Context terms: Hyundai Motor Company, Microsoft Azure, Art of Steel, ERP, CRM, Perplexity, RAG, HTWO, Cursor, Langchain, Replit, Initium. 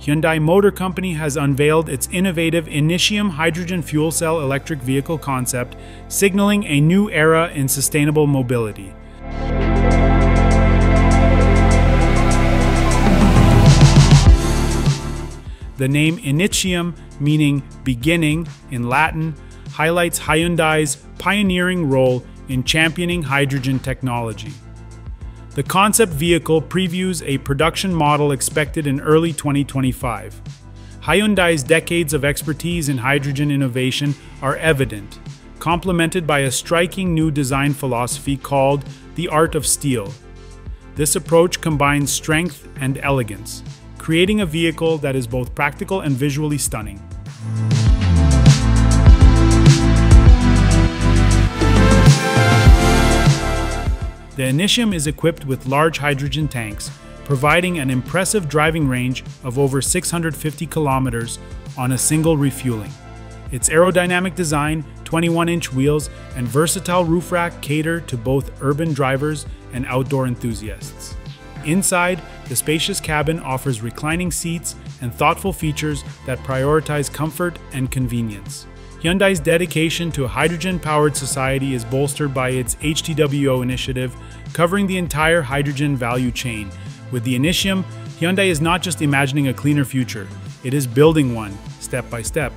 Hyundai Motor Company has unveiled its innovative Initium hydrogen fuel cell electric vehicle concept, signaling a new era in sustainable mobility. The name Initium, meaning beginning in Latin, highlights Hyundai's pioneering role in championing hydrogen technology. The concept vehicle previews a production model expected in early 2025. Hyundai's decades of expertise in hydrogen innovation are evident, complemented by a striking new design philosophy called the Art of Steel. This approach combines strength and elegance, creating a vehicle that is both practical and visually stunning. The Initium is equipped with large hydrogen tanks, providing an impressive driving range of over 650 kilometers on a single refueling. Its aerodynamic design, 21-inch wheels, and versatile roof rack cater to both urban drivers and outdoor enthusiasts. Inside, the spacious cabin offers reclining seats and thoughtful features that prioritize comfort and convenience. Hyundai's dedication to a hydrogen-powered society is bolstered by its HTWO initiative, covering the entire hydrogen value chain. With the Initium, Hyundai is not just imagining a cleaner future, it is building one, step by step.